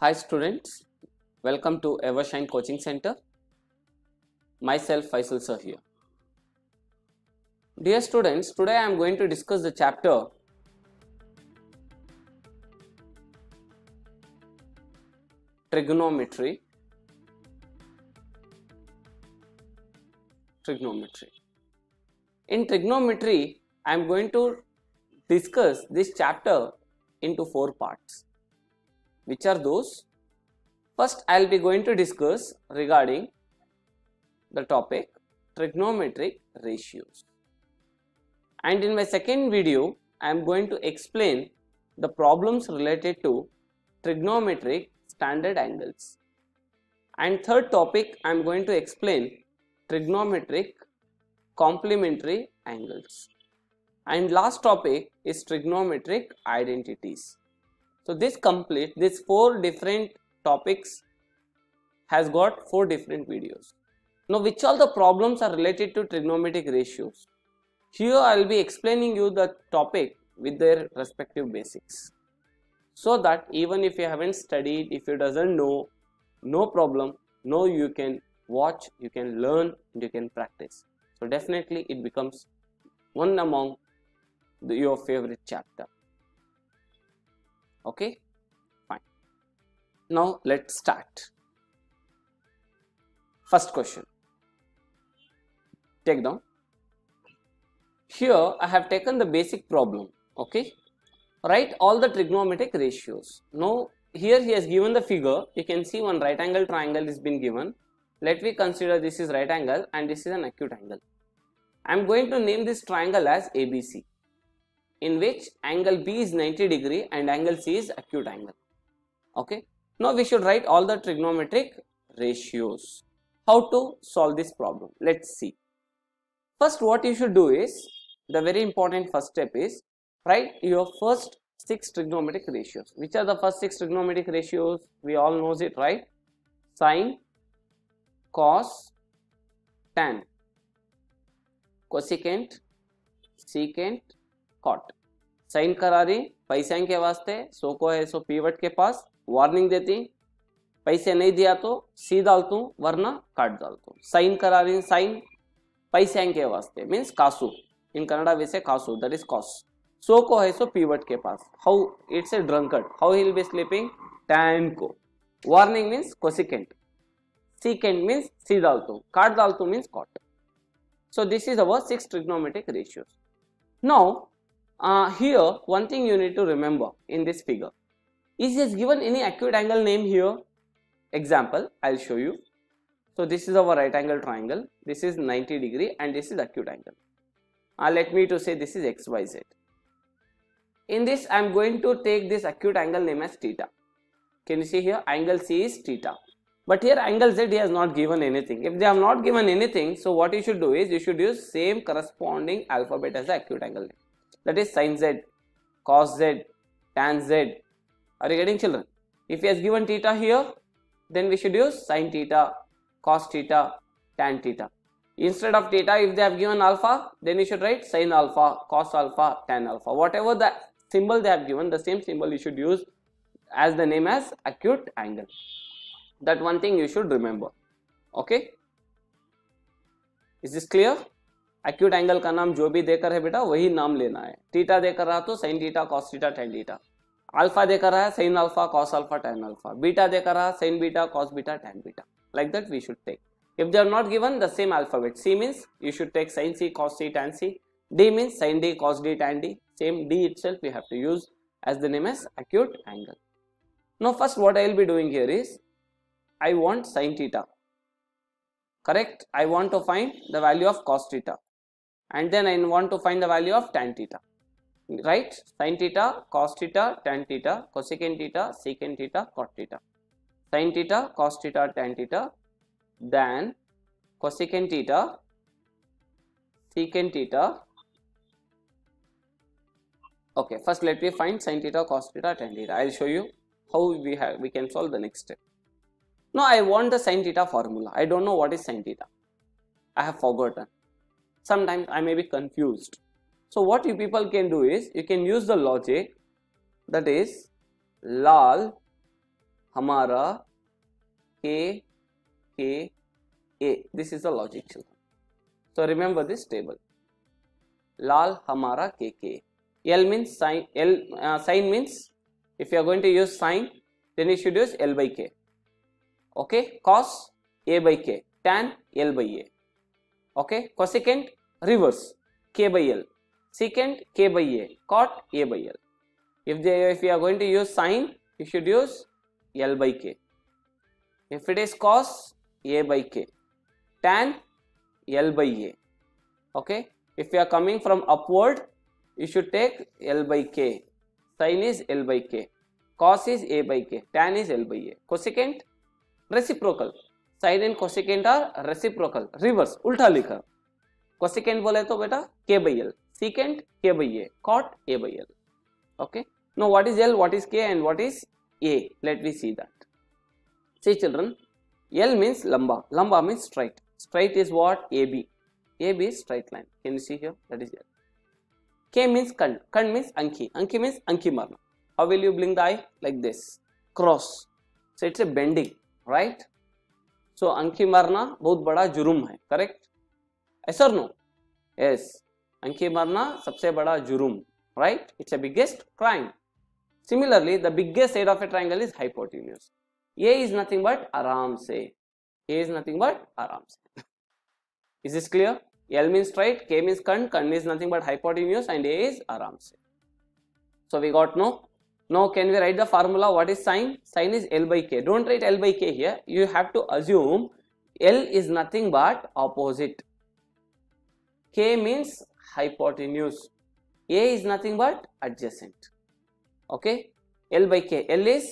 Hi students, welcome to Evershine Coaching Center. Myself Faisal sir here. Dear students, today I am going to discuss the chapter trigonometry. In trigonometry, I am going to discuss this chapter into four parts. Which are those? First, I will be going to discuss regarding the topic trigonometric ratios, and in my second video I am going to explain the problems related to trigonometric standard angles, and third topic I am going to explain trigonometric complementary angles, and last topic is trigonometric identities. So this four different topics has got four different videos. Now which all the problems are related to trigonometric ratios? Here I will be explaining you the topic with their respective basics, so that even if you haven't studied, if you doesn't know, no problem, you can watch, you can learn and you can practice. So definitely it becomes one among your favorite chapter. Okay, fine. Now let's start. First question. Take down. Here I have taken the basic problem. Okay, write all the trigonometric ratios. Now here he has given the figure. You can see one right angle triangle is been given. Let me consider this is right angle and this is an acute angle. I am going to name this triangle as ABC. In which angle B is 90 degree and angle C is acute angle. Okay. Now we should write all the trigonometric ratios. How to solve this problem? Let's see. First, what you should do is, the very important first step is, write your first 6 trigonometric ratios. Which are the first 6 trigonometric ratios? We all knows it, right? Sine, cos, tan, cosecant, secant, cot. Sine करा रही पैसे के वास्ते सो को है so pivot के पास warning देती, पैसे नहीं दिया तो सी डालतू वरना काट डालतू. साइन करा रही साइन पैसे के वास्ते मीन्स कासू, इन कन्नड़ा वैसे कासू दैट इज कॉस. सो को है सो पीवट के पास, how it's a drunkard, how he will be sleeping, tan को. Warning means cosecant, secant means सी डालतू, काट डालतू means cot. So this is our 6 trigonometric ratios. Now here one thing you need to remember in this figure is he has given any acute angle name here. Example I'll show you. So this is our right angle triangle, this is 90 degree and this is acute angle. Let me to say this is XYZ. In this I am going to take this acute angle name as theta. Can you see here angle C is theta, but here angle Z he has not given anything. If they have not given anything, so what you should do is you should use same corresponding alphabet as the acute angle name. That is sin Z, cos Z, tan Z. Are you getting, children? If he has given theta here, then we should use sin theta, cos theta, tan theta. Instead of theta, if they have given alpha, then you should write sin alpha, cos alpha, tan alpha. Whatever the symbol they have given, the same symbol you should use as the name as acute angle. That one thing you should remember. Okay? Is this clear? Acute angle का नाम जो भी देकर है बेटा वही नाम लेना है. टीटा देकर रहा तो sine theta, cos theta, tan theta. Alpha देकर रहा है sine alpha, cos alpha, tan alpha. Beta देकर रहा sine beta, cos beta, tan beta. Like that we should take. If they are not given the same alphabet, C means you should take sine C, cos C, tan C. D means sine D, cos D, tan D. Same D itself we have to use as the name as acute angle. Now first what I will be doing here is I want sine theta, correct. I want to find the value of cos theta. And then I want to find the value of tan theta, right? Sin theta, cos theta, tan theta, cosecant theta, secant theta, cot theta. Sin theta, cos theta, tan theta, then cosecant theta, secant theta. Okay, first let me find sin theta, cos theta, tan theta. I'll show you how we can solve the next step. Now I want the sin theta formula. I don't know what is sin theta. I have forgotten. Sometimes I may be confused. So what you people can do is you can use the logic, that is Lal हमारा K, A. This is the logic children. So remember this table. Lal hamara KK. L means sine. Sine means if you are going to use sine, then you should use L by K. Okay. Cos A by K. Tan L by A. Okay. Cosecant reverse K by L. Secant K by A. Cot A by L. If you are going to use sine, you should use L by K. If it is cos A by K, tan L by A. Okay. If you are coming from upward, you should take L by K. Sine is L by K. Cos is A by K. Tan is L by A. Cosecant reciprocal. Sine and cosecant are reciprocal. Reverse. Ulta likha. Cosecant बोले तो बेटा K by L. Secant K by A. Cot A by L. Okay. Now what is L? What is K? And what is A? Let me see that. See children, L means lamba. Lamba means straight. Straight is what? AB. AB is straight line. Can you see here? That is L. K means Kand. Kand means Anki. Anki means Anki Marna. How will you blink the eye? Like this. Cross. So it's a bending. Right? So Anki Marna बहुत बड़ा जुर्म है. Correct? Yes or no? Yes. Anki Marna सबसे बड़ा जुर्म. Right? It's the biggest crime. Similarly, the biggest side of a triangle is hypotenuse. A is nothing but aram se. A is nothing but aram se. Is this clear? L means straight, K means Kand, Kand is nothing but hypotenuse, and A is aram se. So we got no. Now can we write the formula? What is sine? Sine is L by K. Don't write L by K here. You have to assume L is nothing but opposite. K means hypotenuse. A is nothing but adjacent. Okay. L by K. L is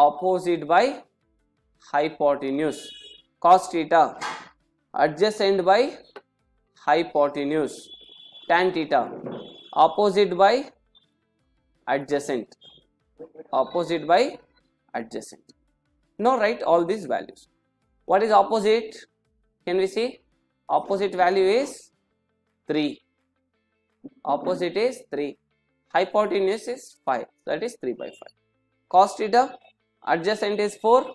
opposite by hypotenuse. Cos theta adjacent by hypotenuse. Tan theta opposite by adjacent. Opposite by adjacent. Now write all these values. What is opposite? Can we see? Opposite value is 3. Opposite is 3. Hypotenuse is 5. That is 3 by 5. Cos theta adjacent is 4.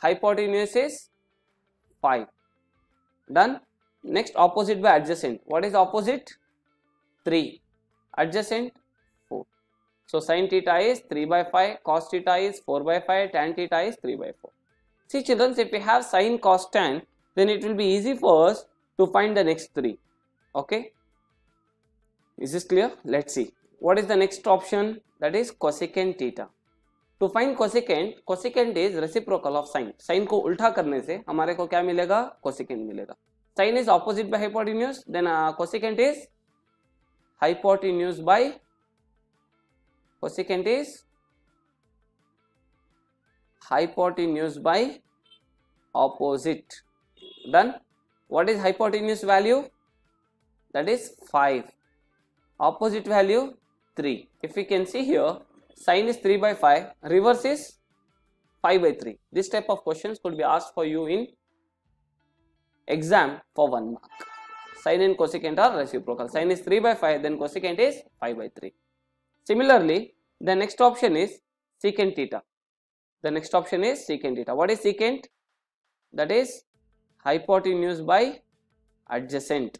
Hypotenuse is 5. Done. Next, opposite by adjacent. What is opposite? 3. Adjacent 4. So sin theta is 3 by 5. Cos theta is 4 by 5. Tan theta is 3 by 4. See children, if we have sin, cos, tan, then it will be easy for us to find the next 3. Okay. Is this clear? Let's see. What is the next option? That is cosecant theta. To find cosecant, cosecant is reciprocal of sine. Sine को उल्टा करने से हमारे को क्या मिलेगा? Cosecant मिलेगा. Sine is opposite by hypotenuse, then cosecant is hypotenuse by opposite. Done. What is hypotenuse value? That is 5. Opposite value 3. If we can see here, sine is 3 by 5, reverse is 5 by 3. This type of questions could be asked for you in exam for 1 mark. Sine and cosecant are reciprocal. Sine is 3 by 5, then cosecant is 5 by 3. Similarly, the next option is secant theta. What is secant? That is hypotenuse by adjacent.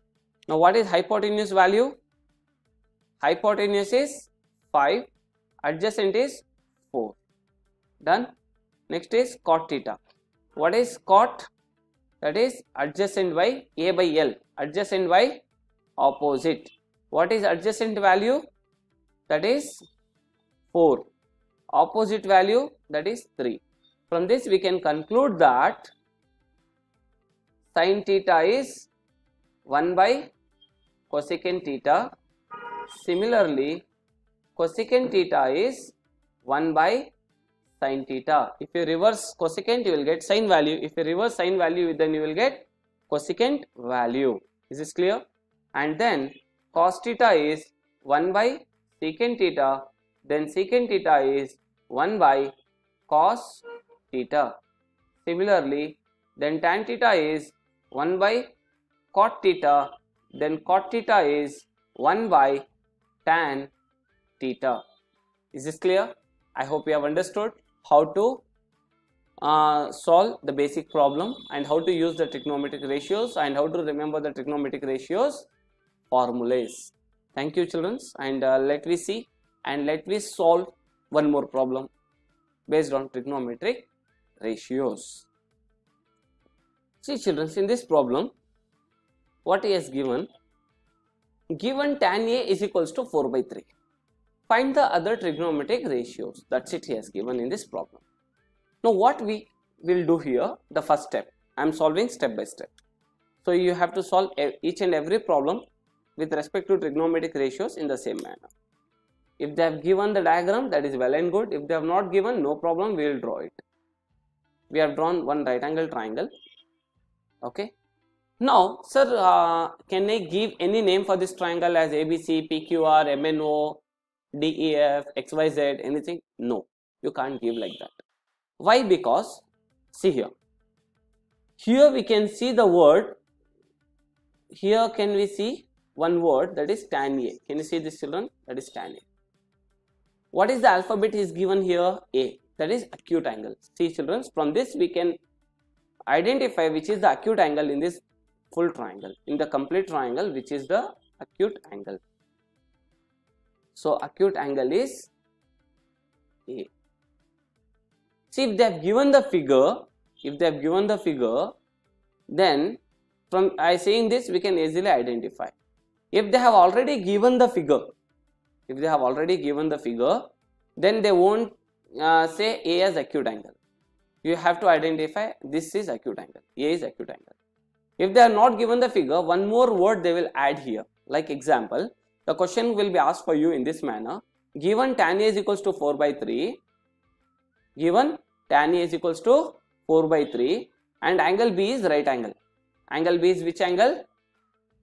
Now, what is hypotenuse value? Hypotenuse is 5. Adjacent is 4. Done. Next is cot theta. What is cot? That is adjacent by A by L. Adjacent by opposite. What is adjacent value? That is 4. Opposite value, that is 3. From this we can conclude that sin theta is 1 by cosecant theta. Similarly, cosecant theta is 1 by sin theta. If you reverse cosecant, you will get sine value. If you reverse sine value, then you will get cosecant value. Is this clear? And then cos theta is 1 by secant theta. Then secant theta is 1 by cos theta. Similarly, then tan theta is 1 by cot theta. Then cot theta is 1 by tan theta. Is this clear? I hope you have understood how to solve the basic problem and how to use the trigonometric ratios and how to remember the trigonometric ratios formulas. Thank you, children, and let we see and let we solve one more problem based on trigonometric ratios. See, children, in this problem, what is given? Given tan A is equals to 4/3. Find the other trigonometric ratios. That's it he has given in this problem. Now what we will do here, the first step, I am solving step by step. So you have to solve each and every problem with respect to trigonometric ratios in the same manner. If they have given the diagram, that is well and good. If they have not given, no problem, we will draw it. We have drawn one right angle triangle. Okay. Now, sir, can I give any name for this triangle as ABC, PQR, MNO, DEF, XYZ, anything? No, you can't give like that. Why? Because, see here. Here we can see the word. Here can we see one word, that is tan A. Can you see this, children? That is tan A. What is the alphabet is given here? A. That is acute angle. See, children, from this we can identify which is the acute angle in this full triangle, in the complete triangle, which is the acute angle. So acute angle is A. See, if they have given the figure, if they have given the figure, then from saying this we can easily identify. If they have already given the figure, if they have already given the figure, then they won't say A as acute angle. You have to identify this is acute angle, A is acute angle. If they are not given the figure, one more word they will add here. Like example, the question will be asked for you in this manner. Given tan A is equals to 4/3, given tan A is equals to 4/3 and angle B is right angle. Angle B is which angle?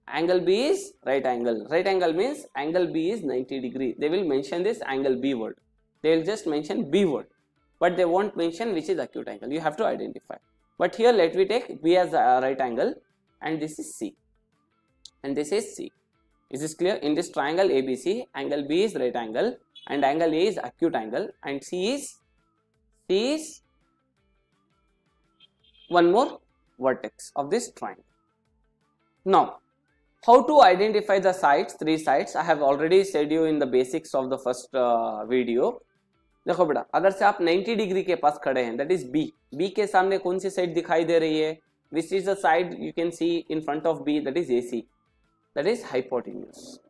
Angle B is right angle. Right angle means angle B is 90 degree. They will mention this angle B word. They will just mention B word. But they won't mention which is acute angle. You have to identify. But here let me take B as a right angle and this is C. And this is C. Is this clear? In this triangle ABC, angle B is right angle and angle A is acute angle and C is one more vertex of this triangle. Now, how to identify the sides, three sides? I have already said you in the basics of the first video. देखो बेटा, अगर से आप 90 degree के पास खड़े हैं, that is B. B के सामने कौन सी साइड दिखाई दे रही है? Which is the side you can see in front of B, that is AC. That is hypotenuse.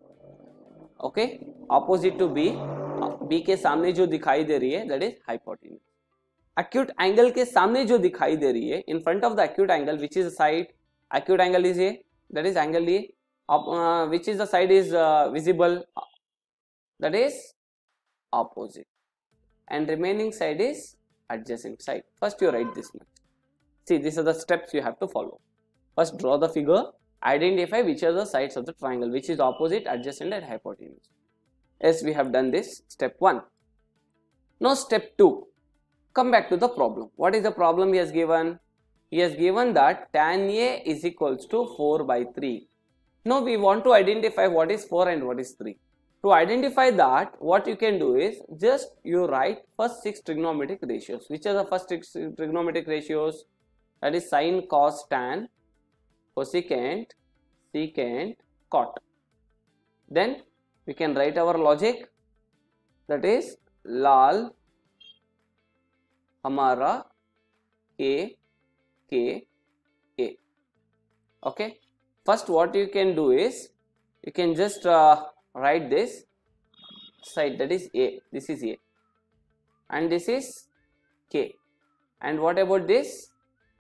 Okay? Opposite to B, B के सामने जो दिखाई दे रही है, that is hypotenuse. Acute angle के सामने जो दिखाई दे रही है, in front of the acute angle, which is the side? Acute angle is A. That is angle A. Which is the side is visible? That is opposite. And remaining side is adjacent side. First you write this much. See, these are the steps you have to follow. First draw the figure, identify which are the sides of the triangle, which is opposite, adjacent and hypotenuse. Yes, we have done this, step 1. Now step 2, come back to the problem. What is the problem he has given? He has given that tan A is equals to 4/3. Now we want to identify what is 4 and what is 3. To identify that, what you can do is just you write first 6 trigonometric ratios. Which are the first 6 trigonometric ratios? That is sine, cos, tan, cosecant, secant, cot. Then we can write our logic. That is लाल हमारा k a. Okay. First, what you can do is you can just write this side, that is A, this is A and this is K, and what about this?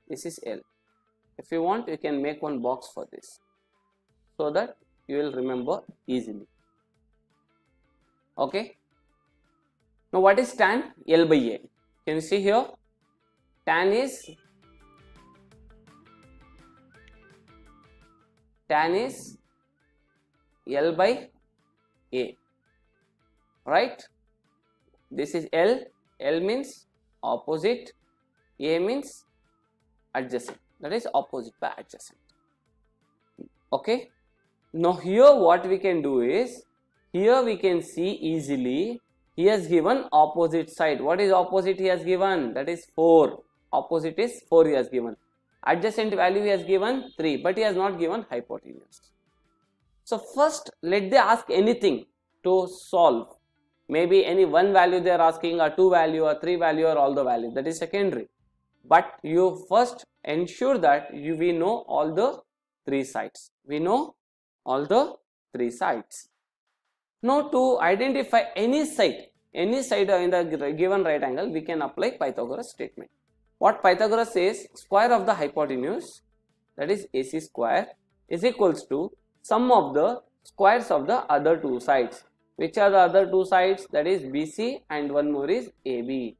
This is L. If you want, you can make one box for this so that you will remember easily. Okay. Now what is tan? L by A. Can you see here? Tan is L by A, right? This is L. L means opposite, A means adjacent, that is opposite by adjacent. Okay. Now here what we can do is, here we can see easily he has given opposite side. What is opposite he has given? That is 4. opposite is 4 he has given. Adjacent value he has given 3, but he has not given hypotenuse. So first let they ask anything to solve. Maybe any one value they are asking, or two value, or three value, or all the value. That is secondary. But you first ensure that we know all the three sides. We know all the three sides. Now to identify any side in the given right angle, we can apply Pythagoras statement. What Pythagoras says, square of the hypotenuse, that is AC square, is equals to sum of the squares of the other two sides. Which are the other two sides? That is BC and one more is AB.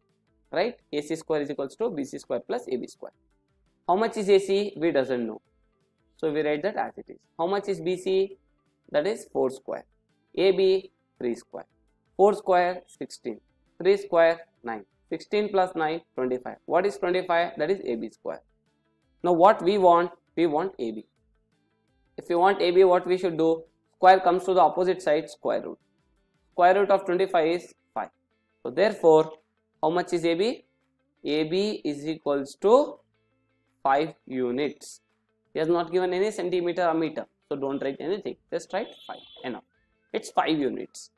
Right? AC square is equals to BC square plus AB square. How much is AC? We doesn't know. So we write that as it is. How much is BC? That is 4 square. AB 3 square. 4 square 16. 3 square 9. 16 plus 9 25. What is 25? That is AB square. Now what we want? We want AB. If you want AB, what we should do? Square comes to the opposite side, square root. Square root of 25 is 5. So therefore, how much is AB? AB is equals to 5 units. He has not given any centimeter or meter. So don't write anything. Just write 5. Enough. It's 5 units.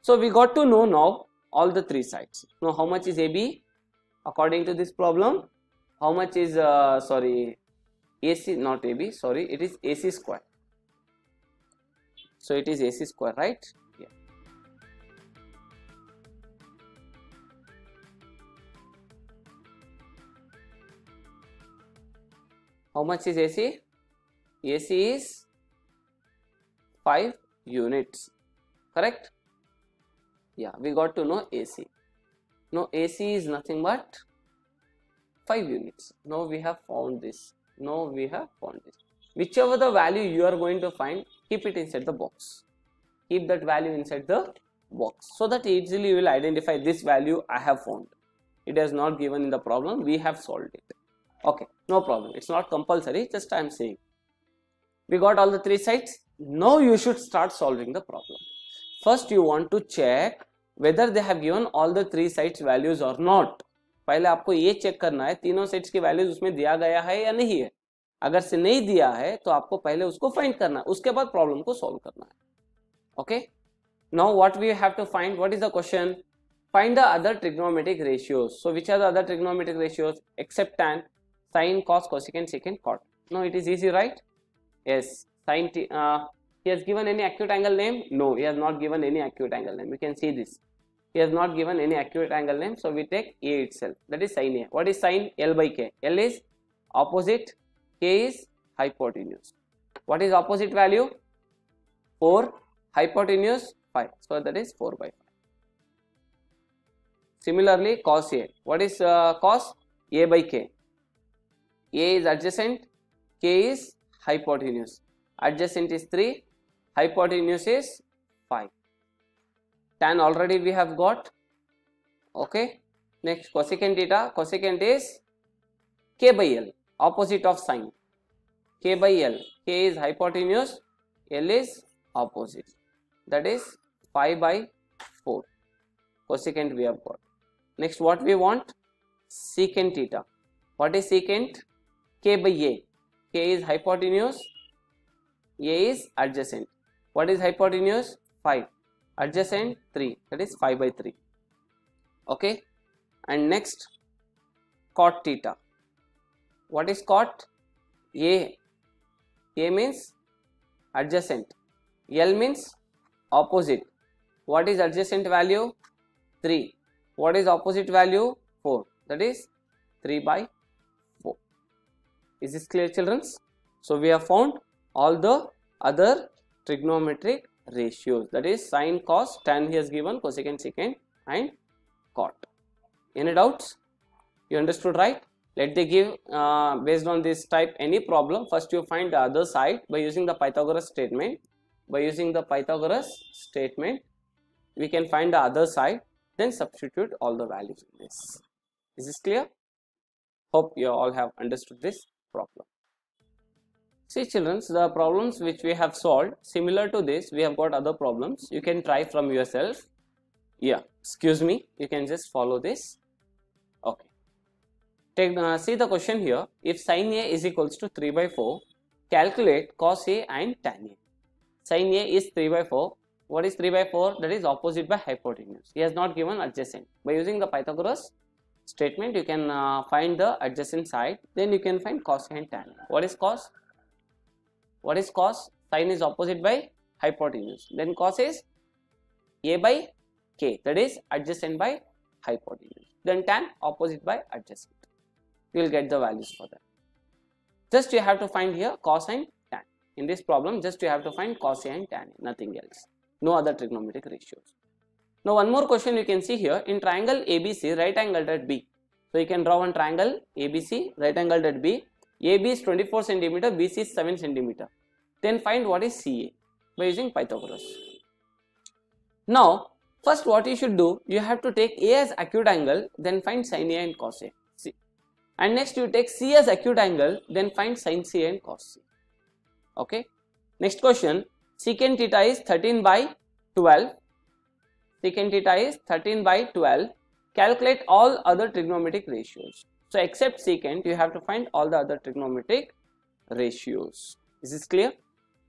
So we got to know now all the three sides. Now how much is AB? According to this problem, how much is, it is AC square. So it is AC square, right? How much is AC? AC is 5 units, correct? Yeah, we got to know AC. Now AC is nothing but 5 units. Now we have found this. Whichever the value you are going to find, keep it inside the box. Keep that value inside the box so that easily you will identify this value I have found. It is not given in the problem. We have solved it. Okay, no problem. It's not compulsory, just I am saying. We got all the three sides. Now you should start solving the problem. First you want to check whether they have given all the three sides values or not. पहले आपको ये check करना है तीनों sides की values उसमें दिया गया है या नहीं है. अगर से नहीं दिया है तो आपको पहले उसको find करना है. उसके बाद problem को solve करना है. Okay? Now what we have to find? What is the question? Find the other trigonometric ratios. So which are the other trigonometric ratios except tan? Sine, cos, cosecant, secant, cot. No, it is easy, right? Yes. Sine t. He has given any acute angle name? No, he has not given any acute angle name. You can see this. He has not given any acute angle name, so we take A itself. That is sine A. What is sine? L by K. L is opposite. K is hypotenuse. What is opposite value? 4. Hypotenuse 5. So that is 4 by 5. Similarly, cos A. What is cos? A by K. A is adjacent, K is hypotenuse. Adjacent is 3, hypotenuse is 5. Tan already we have got. Okay. Next, cosecant theta. Cosecant is K by L, opposite of sine. K by L. K is hypotenuse, L is opposite. That is 5 by 4. Cosecant we have got. Next, what we want? Secant theta. What is secant? K by A. K is hypotenuse, A is adjacent. What is hypotenuse? 5. Adjacent 3. That is 5 by 3. Okay. And next, cot theta. What is cot? A. A means adjacent. L means opposite. What is adjacent value? 3. What is opposite value? 4. That is 3 by. Is this clear, children? So we have found all the other trigonometric ratios, that is sine, cos, tan he has given, cosecant, secant and cot. Any doubts? You understood, right? Let they give based on this type any problem. First you find the other side by using the Pythagoras statement. By using the Pythagoras statement, we can find the other side, then substitute all the values in this. Is this clear? Hope you all have understood this problem. See children, the problems which we have solved, similar to this, we have got other problems. You can try from yourself. Yeah, excuse me, you can just follow this. Okay. Take, see the question here. If sin A is equals to 3/4, calculate cos A and tan A. Sin A is 3/4. What is 3/4? That is opposite by hypotenuse. He has not given adjacent. By using the Pythagoras statement, you can find the adjacent side. Then you can find cos A and tan A. What is cos? What is cos? Sin is opposite by hypotenuse. Then cos is A by K. That is adjacent by hypotenuse. Then tan, opposite by adjacent. You will get the values for that. Just you have to find here cos and tan. In this problem, just you have to find cos A and tan. Nothing else. No other trigonometric ratios. Now one more question you can see here. In triangle ABC, right angled at B. So you can draw one triangle ABC, right angled at B. AB is 24 cm, BC is 7 cm. Then find what is CA by using Pythagoras. Now, first what you should do, you have to take A as acute angle, then find sin A and cos A. C. And next you take C as acute angle, then find sin C and cos C. Okay. Next question, secant theta is 13/12. Secant theta is 13/12. Calculate all other trigonometric ratios. So except secant, you have to find all the other trigonometric ratios. Is this clear?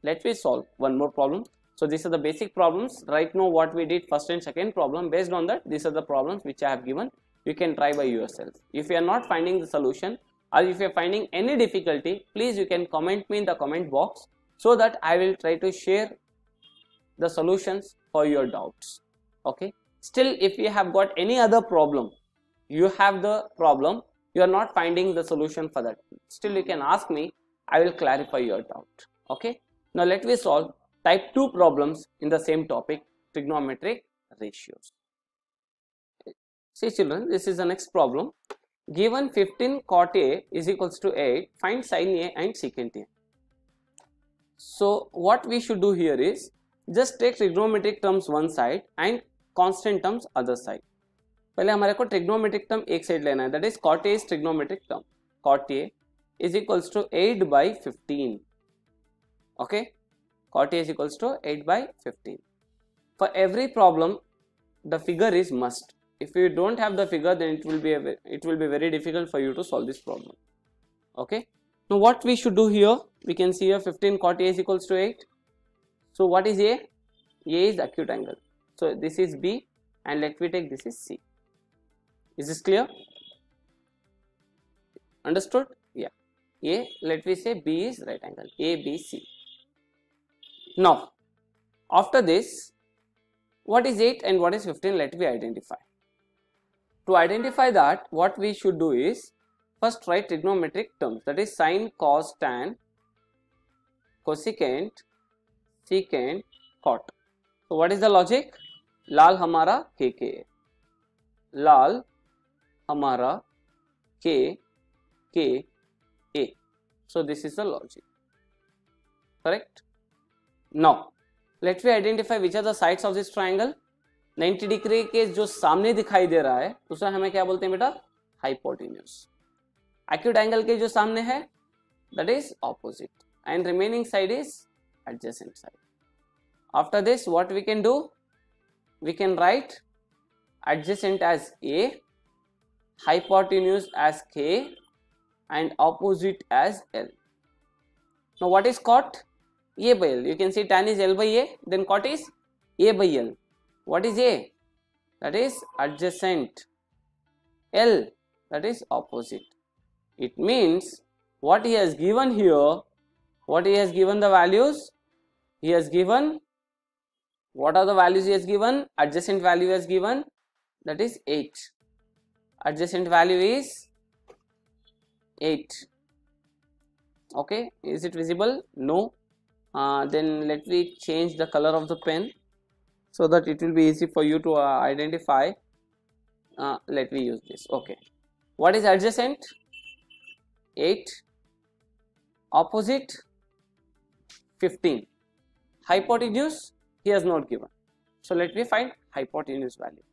Let me solve one more problem. So these are the basic problems. Right now what we did first and second problem, based on that these are the problems which I have given. You can try by yourself. If you are not finding the solution or if you are finding any difficulty, please you can comment me in the comment box so that I will try to share the solutions for your doubts. Okay. Still if you have got any other problem, you have the problem, you are not finding the solution for that. Still you can ask me, I will clarify your doubt. Okay. Now let me solve Type 2 problems in the same topic, trigonometric ratios. See children, this is the next problem. Given 15 cot A is equals to 8, find sin A and secant A. So what we should do here is, just take trigonometric terms one side and constant terms other side. Pehle hamare ko trigonometric term ek side lena hai, that is cot A is trigonometric term. Cot A is equals to 8/15. Okay. Cot A is equals to 8/15. For every problem, the figure is must. If you don't have the figure, then it will be very difficult for you to solve this problem. Okay. Now what we should do here, we can see here 15 cot A is equals to 8. So what is A? A is acute angle. So this is B, and let me take this is C. Is this clear? Understood? Yeah. A, let me say B is right angle. A, B, C. Now, after this, what is 8 and what is 15, let me identify. To identify that, what we should do is, first write trigonometric terms, that is sin, cos, tan, cosecant, secant, cot. So, what is the logic? Lal hamara K K. Lal hamara K K A. So, this is the logic. Correct? Now, let me identify which are the sides of this triangle. 90 degree के जो सामने दिखाई दे रहा है, उसे हमें क्या बोलते हैं बेटा? Hypotenuse. Acute angle के जो सामने है, that is opposite. And remaining side is adjacent side. After this, what we can do? We can write adjacent as A, hypotenuse as K, and opposite as L. Now, what is cot? A by L. You can see tan is L by A, then cot is A by L. What is A? That is adjacent. L, that is opposite. It means what he has given here, what he has given the values, he has given, what are the values he has given? Adjacent value has given, that is 8. Adjacent value is 8. Okay, is it visible? No. Then let me change the color of the pen so that it will be easy for you to identify. Let me use this. Okay. What is adjacent? 8. Opposite? 15. Hypotenuse? He has not given. So let me find hypotenuse value.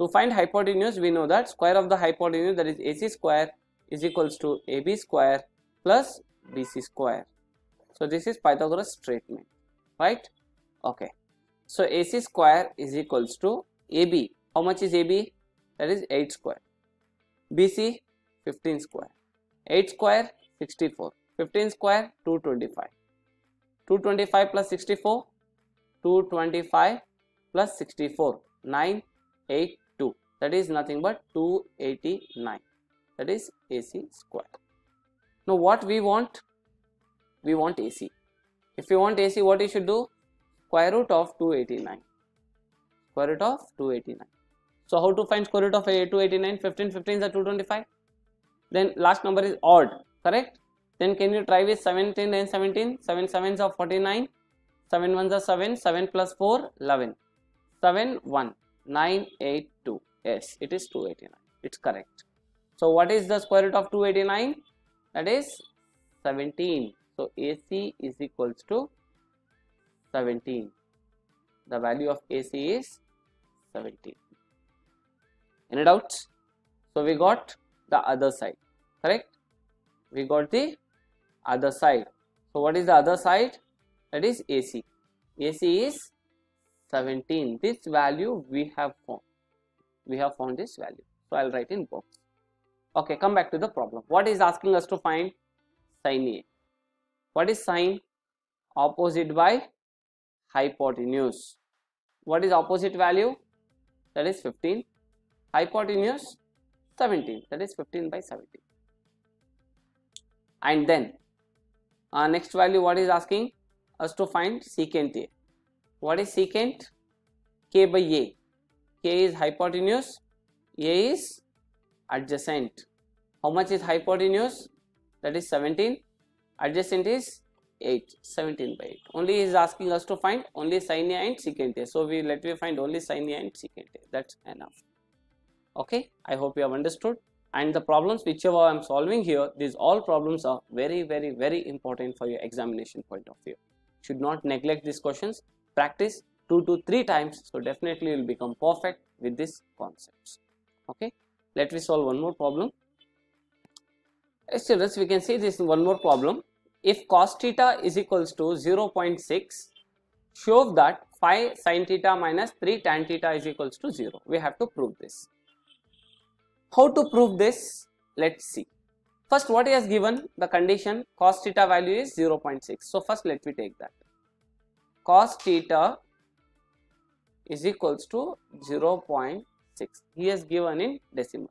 To find hypotenuse, we know that square of the hypotenuse, that is AC square, is equals to AB square plus BC square. So this is Pythagoras statement, right? Okay. So AC square is equals to AB. How much is AB? That is 8 square. BC 15 square, 8 square 64, 15 square 225, 225 plus 64, 225 plus 64, 982, that is nothing but 289, that is AC square. Now what we want AC. If you want AC, what you should do? Square root of 289, square root of 289. So how to find square root of 289? 15, 15 is 225. Then last number is odd, correct? Then can you try with 17 and 17? 7 sevens are 49, 7 ones are 7, 7 plus 4, 11, 7, 1, 9, 8, 2. Yes, it is 289. It's correct. So what is the square root of 289? That is 17. So AC is equals to 17. The value of AC is 17. Any doubts? So we got the other side, correct? We got the other side. So what is the other side? That is AC. AC is 17. This value we have found. We have found this value. So I'll write in box. Okay, come back to the problem. What is asking us to find? Sin A. What is sine? Opposite by hypotenuse. What is opposite value? That is 15. Hypotenuse 17, that is 15 by 17. And then next value, what is asking us to find? Secant A. What is secant? K by A. K is hypotenuse, A is adjacent. How much is hypotenuse? That is 17, adjacent is 8, 17 by 8. Only is asking us to find only sin A and secant A. So we let me find only sin A and secant A. That's enough. Okay, I hope you have understood. And the problems whichever I am solving here, these all problems are very, very, very important for your examination point of view. Should not neglect these questions. Practice 2 to 3 times, so definitely you will become perfect with these concepts. Okay, let me solve one more problem. As students, we can see this one more problem. If cos theta is equals to 0.6, show that 5 sin theta minus 3 tan theta is equals to 0. We have to prove this. How to prove this? Let's see. First, what he has given, the condition cos theta value is 0.6. So first let me take that. Cos theta is equals to 0.6. He has given in decimal.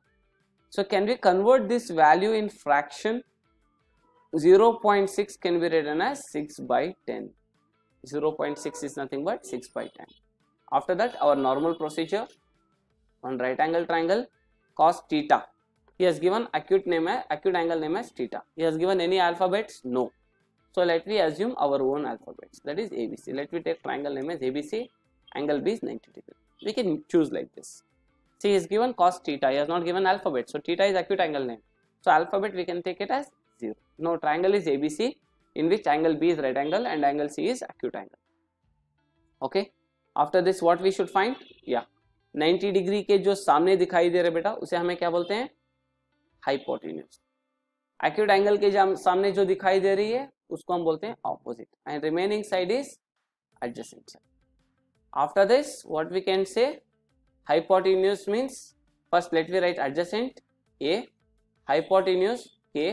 So can we convert this value in fraction? 0.6 can be written as 6 by 10. 0.6 is nothing but 6 by 10. After that, our normal procedure on right angle triangle. Cos theta, he has given acute name, acute angle name as theta. He has given any alphabets? No. So let me assume our own alphabets, that is ABC. Let me take triangle name as ABC, angle B is 90 degree. We can choose like this. See, he has given cos theta, he has not given alphabet. So theta is acute angle name. So alphabet we can take it as 0. Now triangle is ABC, in which angle B is right angle and angle C is acute angle. Okay. After this, what we should find? 90 degree के जो सामने दिखाई दे रहे बेटा, उसे हमें क्या बोलते हैं? हाइपोटेन्यूज. एक्यूट एंगल के सामने जो दिखाई दे रही है उसको हम बोलते हैं opposite, and remaining side is adjacent side. After this what we can say, hypotenuse means, first let we write adjacent A, hypotenuse के,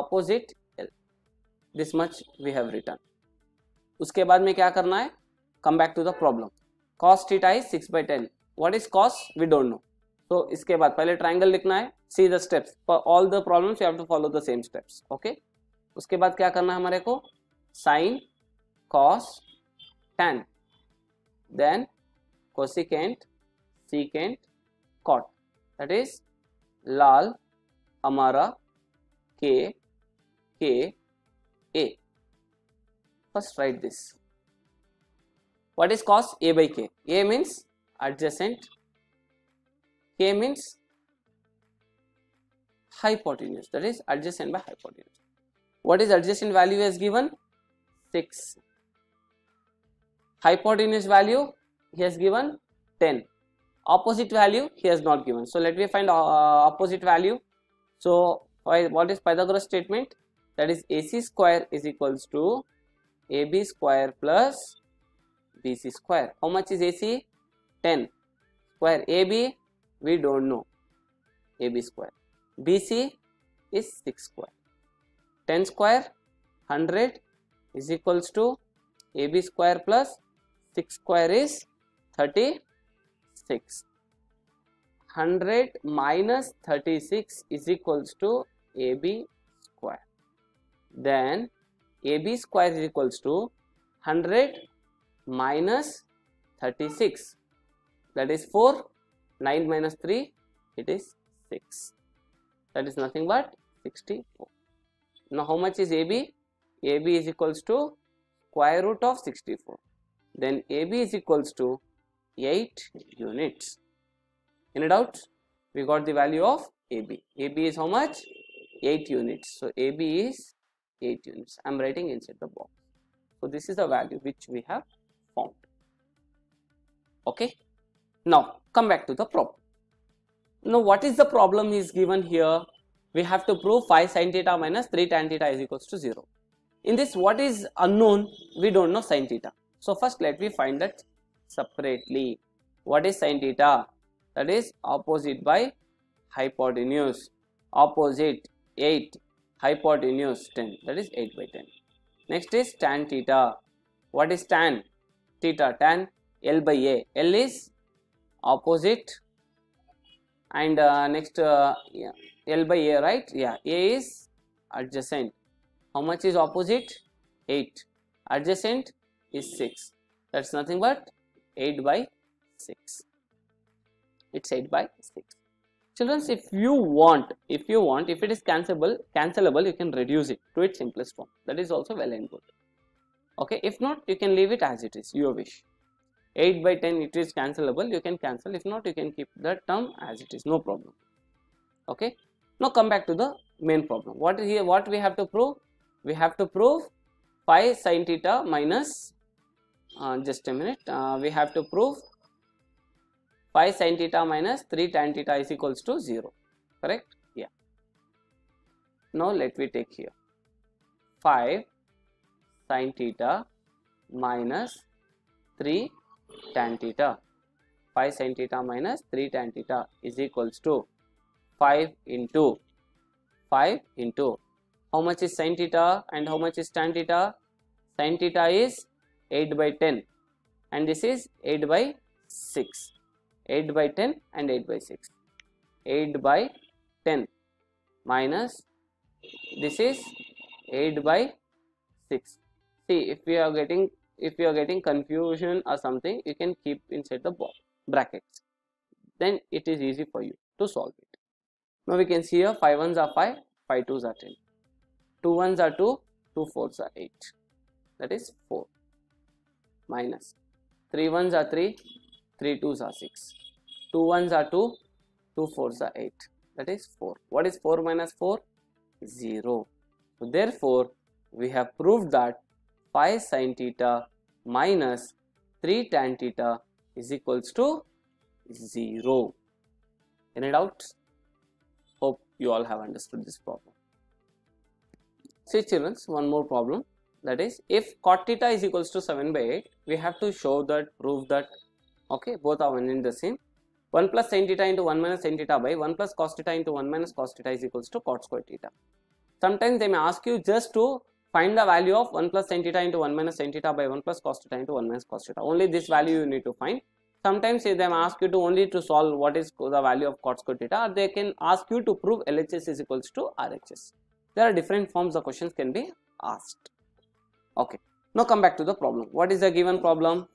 opposite L. This much we have written. उसके बाद में क्या करना है? Come back to the problem. Cos theta is 6 by 10. What is cos? We don't know. So इसके बाद पहले ट्राइंगल लिखना है. See the steps. For all the problems you have to follow the same steps. Okay? उसके बाद क्या करना है हमारे को? Sin, cos, tan, then cosecant, secant, cot. That is लाल, हमारा k, k, a. First write this. What is cos? A by k. A means adjacent, k means hypotenuse, that is adjacent by hypotenuse. What is adjacent value as given? 6. Hypotenuse value he has given 10. Opposite value he has not given. So let me find opposite value. So what is Pythagoras statement? That is AC square is equals to AB square plus BC square. How much is AC? 10 square. AB we don't know, AB square. BC is 6 square. 10 square 100 is equals to AB square plus 6 square is 36. 100 minus 36 is equals to AB square. Then AB square is equals to 100 minus 36, that is 4. 9 minus 3, it is 6. That is nothing but 64. Now how much is AB? AB is equals to square root of 64. Then AB is equals to 8 units. Any doubt? We got the value of AB. AB is how much? 8 units. So AB is 8 units. I am writing inside the box. So this is the value which we have found. Okay. Now come back to the problem. Now what is the problem is given here? We have to prove 5 sin theta minus 3 tan theta is equals to 0. In this, what is unknown? We don't know sin theta. So first let me find that separately. What is sin theta? That is opposite by hypotenuse. Opposite 8, hypotenuse 10, that is 8 by 10. Next is tan theta. What is tan theta? Tan L by A. L is opposite and next L by A, right? Yeah, A is adjacent. How much is opposite? 8. Adjacent is 6. That's nothing but 8 by 6. It's 8 by 6. Children, if you want, if it is cancelable, you can reduce it to its simplest form. That is also well and good. Okay, if not, you can leave it as it is, your wish. 8 by 10, it is cancelable, you can cancel. If not, you can keep that term as it is, no problem. Okay, now come back to the main problem. What is here? What we have to prove? We have to prove 5 sin theta minus, just a minute, we have to prove 5 sin theta minus 3 tan theta is equals to 0, correct? Yeah. Now let me take here 5 sin theta minus 3 tan theta. 5 sin theta minus 3 tan theta is equals to 5 into how much is sin theta and how much is tan theta? Sin theta is 8 by 10 and this is 8 by 6. 8 by 10 and 8 by 6. 8 by 10 minus this is 8 by 6. See, if you are getting confusion or something, you can keep inside the brackets. Then it is easy for you to solve it. Now we can see here 5 ones are 5, 5 twos are 10, 2 ones are 2, 2 fours are 8, that is 4 minus 3 ones are 3, 3 twos are 6, 2 ones are 2, 2 fours are 8, that is 4. What is 4 minus 4? 0. So therefore, we have proved that 5 sin theta minus 3 tan theta is equals to 0. Any doubts? Hope you all have understood this problem. See children, one more problem, that is if cot theta is equals to 7 by 8, we have to show that, prove that. Okay, both are one and the same. 1 plus sin theta into 1 minus sin theta by 1 plus cos theta into 1 minus cos theta is equals to cot square theta. Sometimes they may ask you just to find the value of 1 plus sin theta into 1 minus sin theta by 1 plus cos theta into 1 minus cos theta. Only this value you need to find. Sometimes they may ask you to only to solve what is the value of cot square theta, or they can ask you to prove LHS is equals to RHS. There are different forms of questions can be asked. Okay, now come back to the problem. What is the given problem?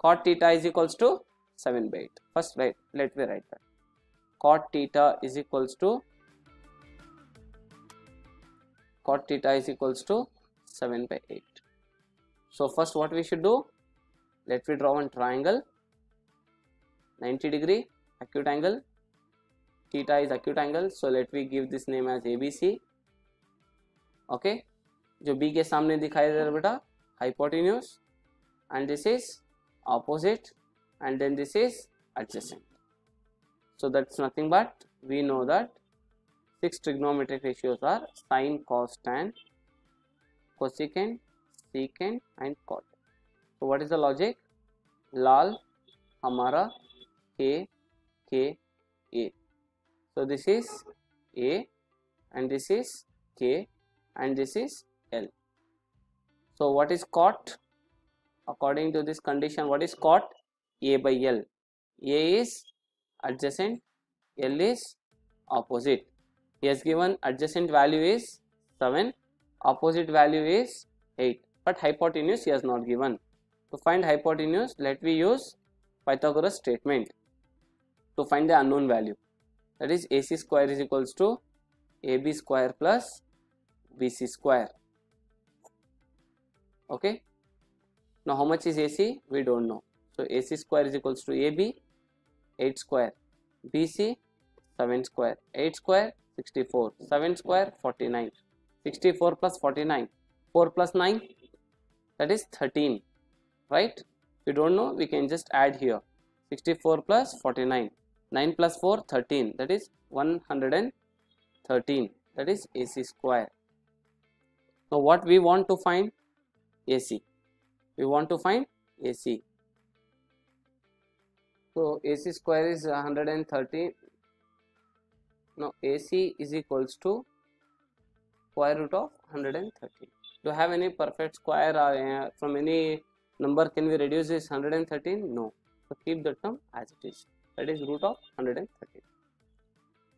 Cot theta is equals to 7 by 8. First, let me write that. Cot theta is equals to 7 by 8. So first what we should do? Let me draw one triangle. 90 degree acute angle, theta is acute angle, so let me give this name as ABC. Okay, जो B के सामने दिखाई दे रहा बेटा hypotenuse, and this is opposite and then this is adjacent. So that's nothing but we know that 6 trigonometric ratios are sine, cos, tan, cosecant, secant and cot. So what is the logic? लाल हमारा K, K, A. So this is A, and this is K, and this is L. So what is cot? According to this condition, what is cot? A by L. A is adjacent, L is opposite. He has given adjacent value is 7, opposite value is 8, but hypotenuse he has not given. To find hypotenuse, let me use Pythagoras statement to find the unknown value. That is, AC square is equals to AB square plus BC square. Okay. Now how much is AC? We don't know. So AC square is equals to AB 8 square, BC 7 square, 8 square 64, 7 square 49, 64 plus 49, 4 plus 9, that is 13, right? We don't know, we can just add here. 64 plus 49, 9 plus 4 13, that is 113, that is AC square. Now what we want to find? AC. We want to find AC. So AC square is 113. Now AC is equals to square root of 113. Do you have any perfect square or from any number can we reduce this 113? No. So keep the term as it is. That is root of 113.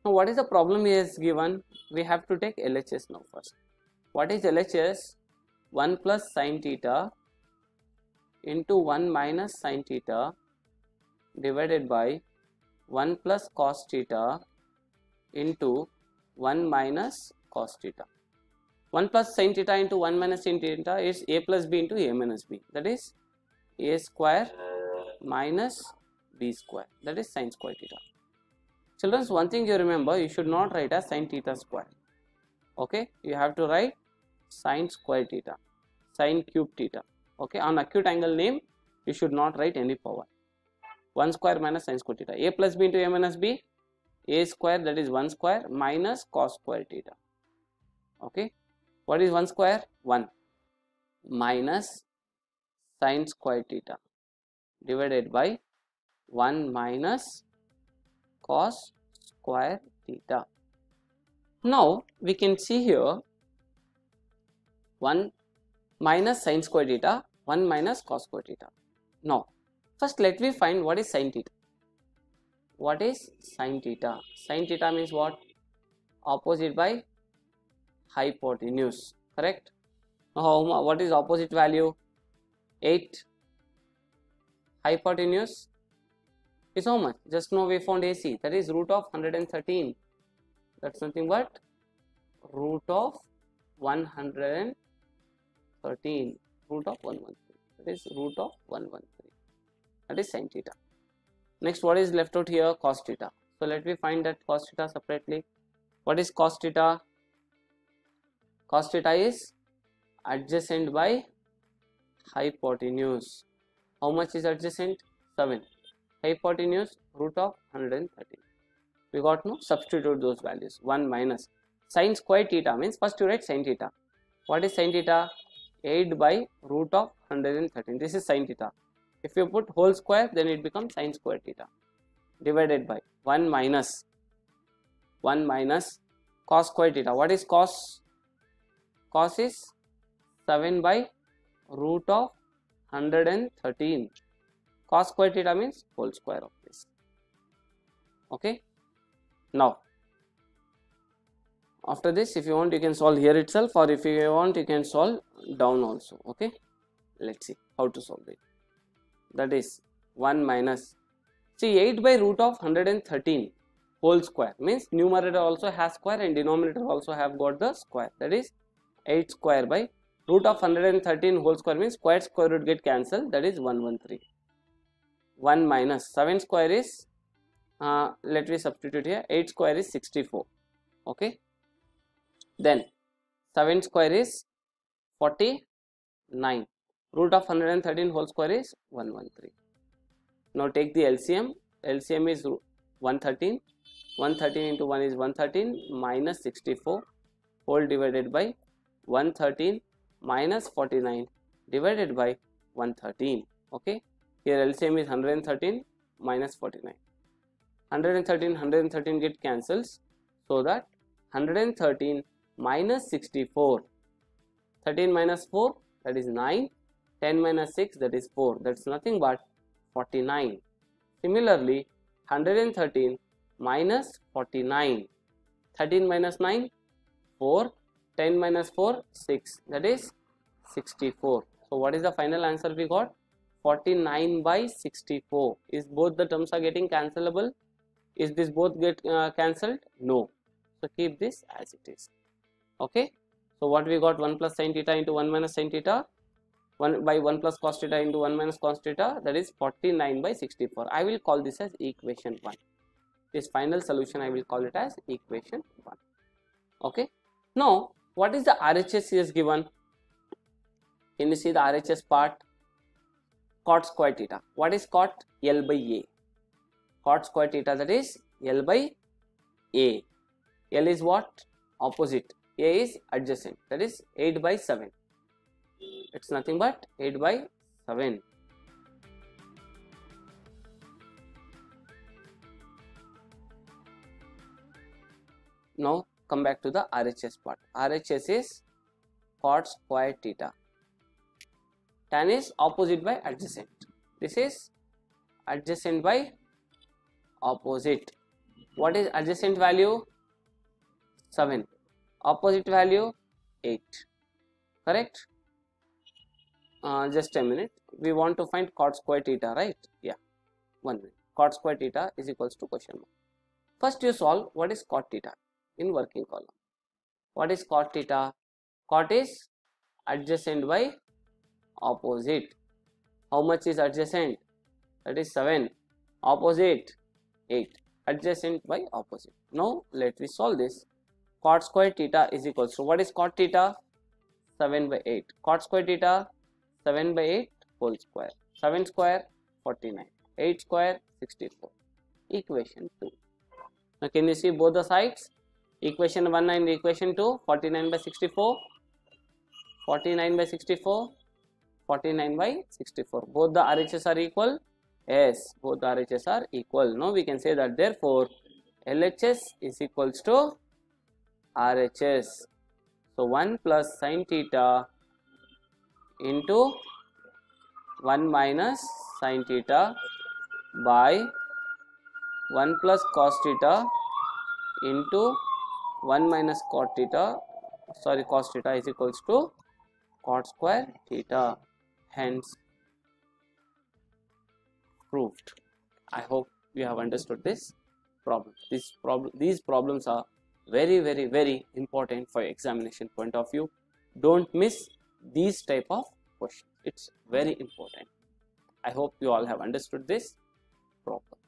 Now what is the problem he has given? We have to take LHS now first. What is LHS? 1 plus sine theta into 1 minus sine theta divided by 1 plus cos theta into 1 minus cos theta. 1 plus sin theta into 1 minus sin theta is a plus b into a minus b. That is a square minus b square. That is sin square theta. Children, one thing you remember, you should not write as sin theta square. Okay, you have to write sin square theta, sin cube theta. Okay, on acute angle name, you should not write any power. 1 square minus sin square theta. A plus b into a minus b. A square, that is 1 square minus cos square theta. Okay. What is 1 square? 1 minus sin square theta divided by 1 minus cos square theta. Now, we can see here 1 minus sin square theta, 1 minus cos square theta. Now, first let me find what is sin theta. What is sin theta? Sin theta means what? Opposite by hypotenuse, correct? Now, what is opposite value? 8. Hypotenuse is how much? Just now we found AC, that is root of 113. That's nothing but root of 113. Root of 113. That is root of 113. That is sin theta. Next, what is left out here? Cos theta. So let me find that cos theta separately. What is cos theta? Cos theta is adjacent by hypotenuse. How much is adjacent? 7. Hypotenuse root of 113. We got no, substitute those values. 1 minus sin square theta means first you write sin theta. What is sin theta? 8 by root of 113. This is sin theta. If you put whole square, then it becomes sin square theta divided by 1 minus cos square theta. What is cos? Cos is 7 by root of 113. Cos square theta means whole square of this. Okay. Now, after this, if you want, you can solve here itself, or if you want, you can solve down also. Okay. Let's see how to solve it. That is 1 minus, see 8 by root of 113 whole square means numerator also has square and denominator also have got the square. That is 8 square by root of 113 whole square means square root get cancelled, that is 113. 1 minus 7 square is, let me substitute here, 8 square is 64. Okay. Then 7 square is 49. Root of 113 whole square is 113. Now take the LCM. LCM is 113. 113 into 1 is 113 minus 64 whole divided by 113 minus 49 divided by 113. Okay. Here LCM is 113 minus 49. 113 get cancels, so that 113 minus 64. 13 minus 4, that is 9. 10 minus 6, that is 4. That's nothing but 49. Similarly, 113 minus 49. 13 minus 9, 4. 10 minus 4, 6. That is 64. So, what is the final answer we got? 49 by 64. Is both the terms are getting cancelable? Is this both get cancelled? No. So, keep this as it is. Okay. So, what we got? 1 plus sin theta into 1 minus sin theta. 1 by 1 plus cos theta into 1 minus cos theta. That is 49 by 64. I will call this as equation 1. This final solution I will call it as equation 1. Okay. Now, what is the RHS is given? Can you see the RHS part? Cot square theta. What is cot? L by A. Cot square theta, that is L by A. L is what? Opposite. A is adjacent. That is 8 by 7. It's nothing but 8 by 7. Now, come back to the RHS part. RHS is cot square theta. Tan is opposite by adjacent. This is adjacent by opposite. What is adjacent value? 7. Opposite value 8. Correct? Just a minute. We want to find cot square theta, right? Yeah. 1 minute. Cot square theta is equals to question mark. First you solve what is cot theta in working column. What is cot theta? Cot is adjacent by opposite. How much is adjacent? That is 7. Opposite 8. Adjacent by opposite. Now let me solve this. Cot square theta is equal to, what is cot theta? 7 by 8. Cot square theta 7 by 8 whole square. 7 square 49. 8 square 64. Equation 2. Now can you see both the sides? Equation 1 and equation 2. 49 by 64. 49 by 64. 49 by 64. Both the RHS are equal? Yes, both the RHS are equal. Now we can say that therefore LHS is equals to RHS. So 1 plus sin theta into 1 minus sin theta by 1 plus cos theta into 1 minus cot theta, sorry, cos theta is equals to cot square theta. Hence proved. I hope you have understood this problem. These problems are very, very, very important for examination point of view. Don't miss these type of questions. It's very important. I hope you all have understood this problem.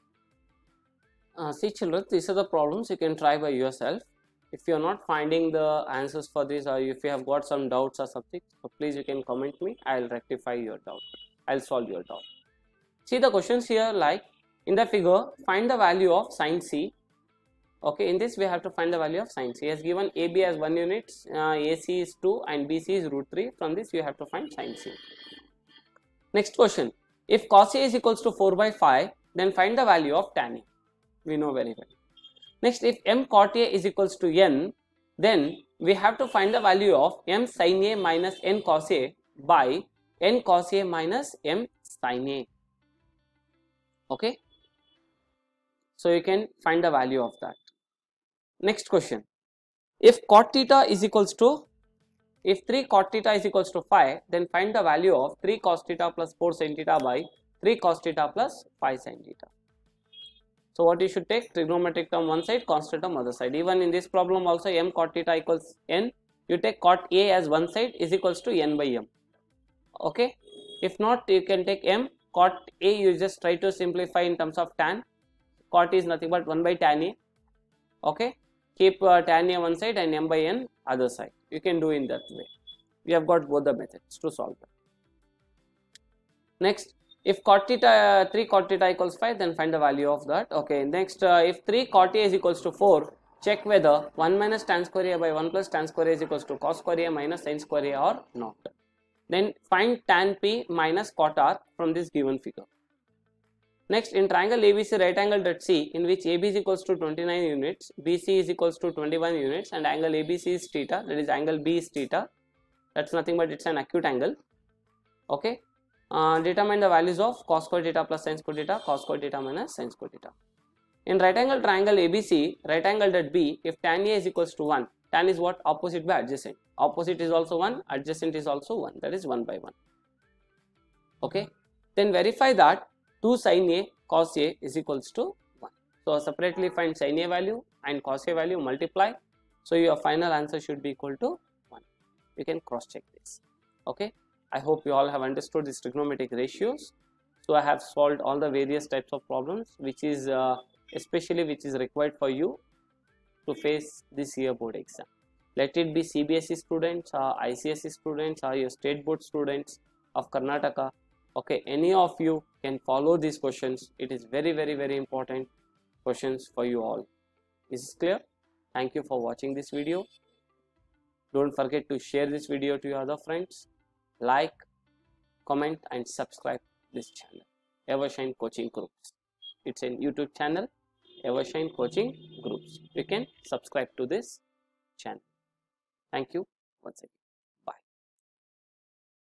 See children, these are the problems you can try by yourself. If you are not finding the answers for this, or if you have got some doubts or something, so please you can comment me. I will rectify your doubt. I will solve your doubt. See the questions here, like in the figure, find the value of sin C. Okay, in this we have to find the value of sin C. He has given AB as 1 unit, AC is 2 and BC is root 3. From this you have to find sin C. Next question. If cos A is equals to 4 by 5, then find the value of tan A. We know very well. Next, if m cot A is equals to n, then we have to find the value of m sin A minus n cos A by n cos A minus m sin A. Okay. So, you can find the value of that. Next question. If cot theta is equals to, if 3 cot theta is equals to 5, then find the value of 3 cos theta plus 4 sin theta by 3 cos theta plus 5 sin theta. So, what you should take? Trigonometric term one side, constant term other side. Even in this problem also m cot theta equals n. You take cot A as one side is equals to n by m. Okay. If not, you can take m. Cot A you just try to simplify in terms of tan. Cot is nothing but 1 by tan A. Okay. Keep tan A one side and m by n other side. You can do in that way. We have got both the methods to solve that. Next. If cot theta 3 cot theta equals 5, then find the value of that. Okay. Next, if 3 cot A is equals to 4, check whether 1 minus tan square A by 1 plus tan square A is equals to cos square A minus sin square A or not. Then find tan P minus cot R from this given figure. Next, in triangle ABC right angled at C, in which AB is equals to 29 units, BC is equals to 21 units, and angle ABC is theta, that is angle B is theta. That's nothing but it's an acute angle. Okay. Determine the values of cos square theta plus sin square theta, cos square theta minus sin square theta. In right angle triangle ABC, right angled at B, if tan A is equals to 1, tan is what? Opposite by adjacent. Opposite is also 1, adjacent is also 1, that is 1 by 1. Okay. Then verify that 2 sin A cos A is equals to 1. So separately find sin A value and cos A value, multiply. So your final answer should be equal to 1. You can cross check this. Okay. I hope you all have understood these trigonometric ratios. So I have solved all the various types of problems which is especially which is required for you to face this year board exam. Let it be CBSE students or ICSE students or your state board students of Karnataka. Okay, any of you can follow these questions. It is very, very, very important questions for you all. This is clear. Thank you for watching this video. Don't forget to share this video to your other friends. Like, comment and subscribe this channel, Evershine Coaching Groups. It's a YouTube channel, Evershine Coaching Groups. You can subscribe to this channel. Thank you once again.